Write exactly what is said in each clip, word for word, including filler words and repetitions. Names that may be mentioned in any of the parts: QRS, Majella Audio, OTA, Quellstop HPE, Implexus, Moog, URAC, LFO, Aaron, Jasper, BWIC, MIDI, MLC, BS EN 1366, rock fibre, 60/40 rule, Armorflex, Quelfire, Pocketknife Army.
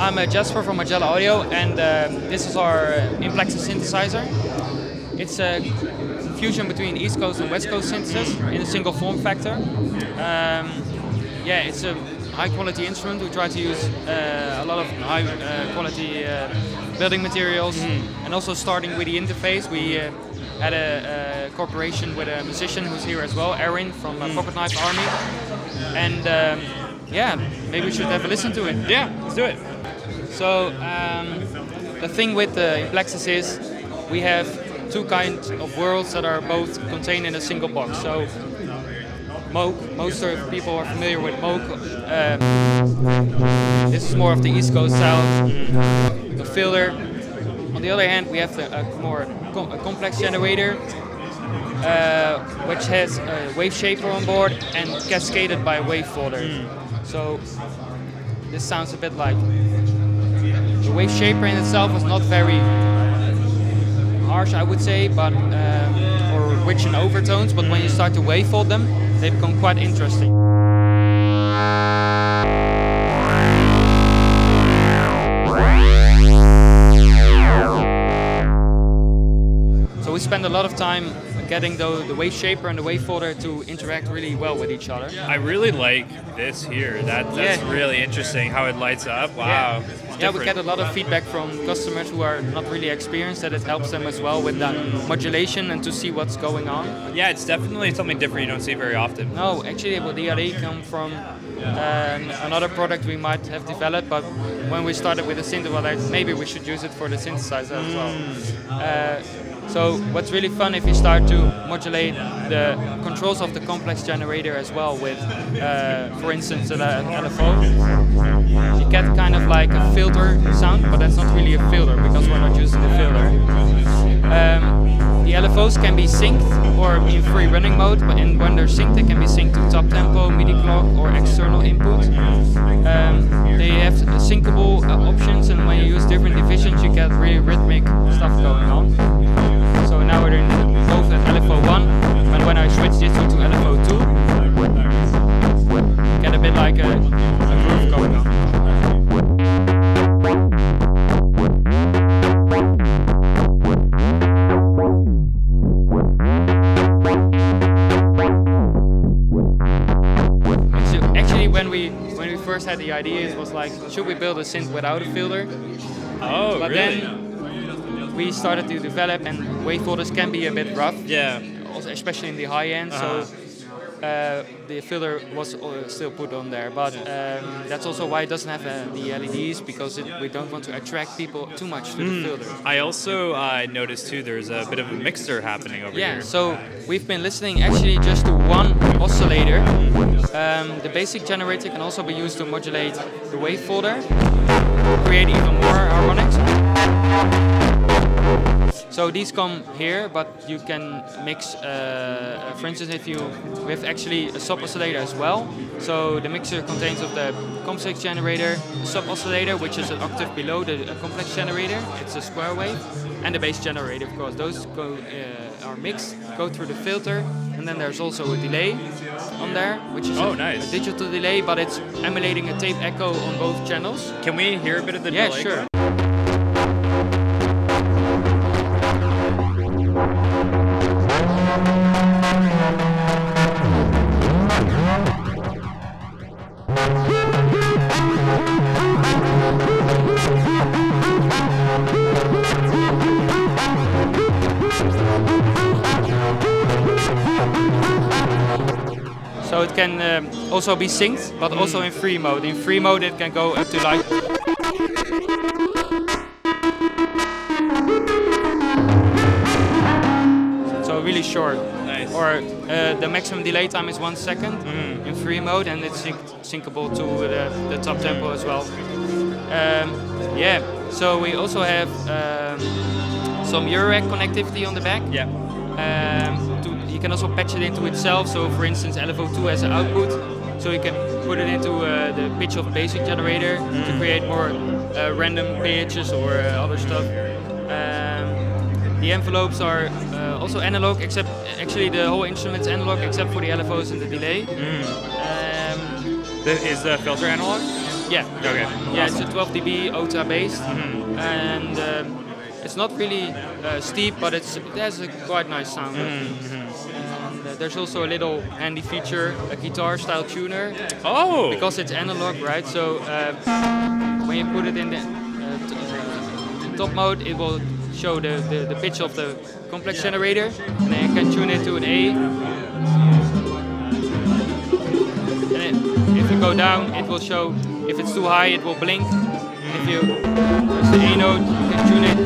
I'm uh, Jasper from Majella Audio, and uh, this is our Implexus synthesizer. It's a fusion between East Coast and West Coast synthesis in a single form factor. Um, yeah, it's a high quality instrument. We try to use uh, a lot of high uh, quality uh, building materials, mm-hmm. and also starting with the interface. We uh, had a, a cooperation with a musician who's here as well, Aaron from uh, Pocketknife Army, and um, yeah, maybe we should have a listen to it. Yeah, let's do it. So um, the thing with the Implexus is we have two kinds of worlds that are both contained in a single box. So Moog, most of people are familiar with Moog. Um, this is more of the East Coast sound, the filler. On the other hand, we have the, a more com a complex generator, uh, which has a wave shaper on board and cascaded by a wave folder. Mm. So this sounds a bit like the wave shaper in itself was not very harsh, I would say, but um, or rich in overtones. But when you start to wavefold them, they become quite interesting. So we spend a lot of time getting the, the wave shaper and the wave folder to interact really well with each other. I really like this here. That, that's yeah. really interesting how it lights up. Wow. Yeah. Yeah, we get a lot of feedback from customers who are not really experienced that it helps them as well with that modulation and to see what's going on. Yeah, it's definitely something different you don't see very often. No, actually the idea comes from um, another product we might have developed, but when we started with the synthesizer, maybe we should use it for the synthesizer as well. Uh, so what's really fun if you start to modulate the controls of the complex generator as well with, uh, for instance, an L F O. You get kind of like a filter sound, but that's not really a filter because we're not using the filter. Um, the L F Os can be synced or in free running mode, but and when they're synced, they can be synced to top tempo, MIDI clock, or external input. Um, they have syncable uh, options, and when you use different divisions, you get really rhythmic stuff going on. So now we're in both at L F O one, and when I switch this to L F O two, you get a bit like a, a groove going on. First had the idea was like, should we build a synth without a filter? Oh, but really? Then we started to develop, and wavefolders can be a bit rough. Yeah. Also, especially in the high end, uh-huh. so uh, the filter was still put on there. But um, that's also why it doesn't have uh, the L E Ds, because it, we don't want to attract people too much to mm. the filter. I also uh, noticed too there's a bit of a mixer happening over yeah, here. Yeah. So we've been listening actually just to one oscillator. Um, the basic generator can also be used to modulate the wave folder, create even more harmonics. So these come here, but you can mix, uh, for instance, if you we have actually a sub-oscillator as well. So the mixer contains of the complex generator, the sub-oscillator, which is an octave below the complex generator, it's a square wave, and the bass generator, of course. Those go, uh, are mixed, go through the filter, and then there's also a delay on there, which is oh, a, nice. a digital delay, but it's emulating a tape echo on both channels. Can we hear a bit of the yeah, delay? Yeah, sure. So it can um, also be synced, but also in free mode. In free mode it can go up to like... So really short. Nice. Or uh, the maximum delay time is one second mm. in free mode, and it's sync syncable to the, the top tempo as well. Um, yeah, so we also have um, some U R A C connectivity on the back. Yeah. Um, to You can also patch it into itself, so for instance L F O two as an output, so you can put it into uh, the pitch of basic generator mm. to create more uh, random pitches or uh, other stuff. Um, the envelopes are uh, also analog, except actually the whole instrument's analog except for the L F Os and the delay. Mm. Um, the, is the filter analog? Yeah. Okay. Yeah, awesome. It's a twelve dB O T A based, mm-hmm. and um, it's not really uh, steep, but it's it has a quite nice sound. Mm-hmm. And, uh, there's also a little handy feature, a guitar style tuner. Oh. Because it's analog, right? So uh, when you put it in the uh, t top mode, it will show the, the, the pitch of the complex generator, and then you can tune it to an A. And then if you go down, it will show. If it's too high, it will blink. If you press the A note, you can tune it.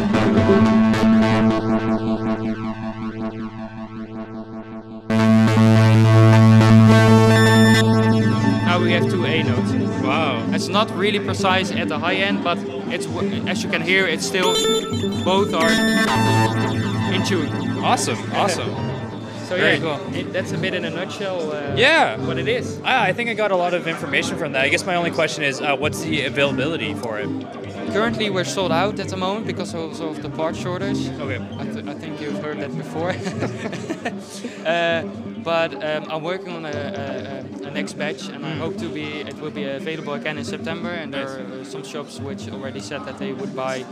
Now we have two A notes. Wow. It's not really precise at the high end, but it's, as you can hear, it's still both are in tune. Awesome, awesome. So yeah, cool. It, that's a bit in a nutshell uh, yeah. what it is. Ah, I think I got a lot of information from that. I guess my only question is, uh, what's the availability for it? Currently we're sold out at the moment because also of the part shortage. Okay. I, th I think you've heard that before. uh, but um, I'm working on a, a, a next batch, and I hope to be it will be available again in September. And there are uh, some shops which already said that they would buy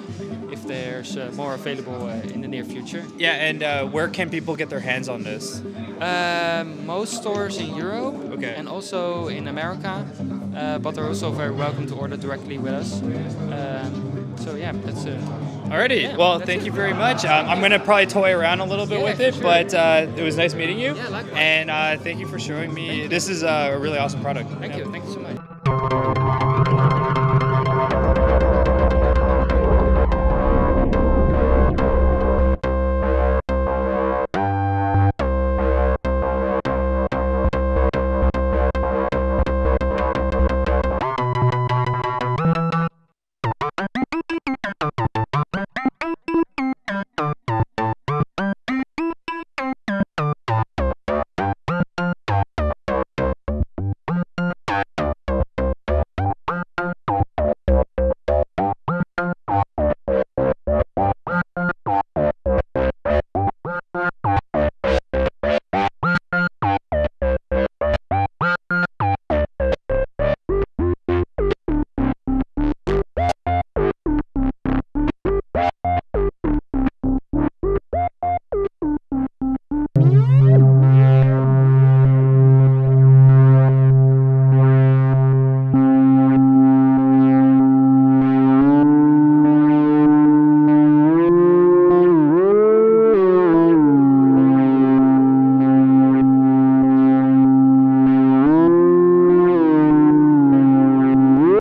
if there's uh, more available uh, in the near future. Yeah, and uh, where can people get their hands on this? Uh, most stores in Europe, okay. and also in America, uh, but they're also very welcome to order directly with us. Um, so yeah, that's it. Alrighty, yeah, well, thank it. you very much. Um, I'm gonna probably toy around a little bit yeah, with it, sure. but uh, it was nice meeting you. Yeah, likewise. And uh, thank you for showing me. This is a really awesome product. Thank yeah. you. Thank you so much.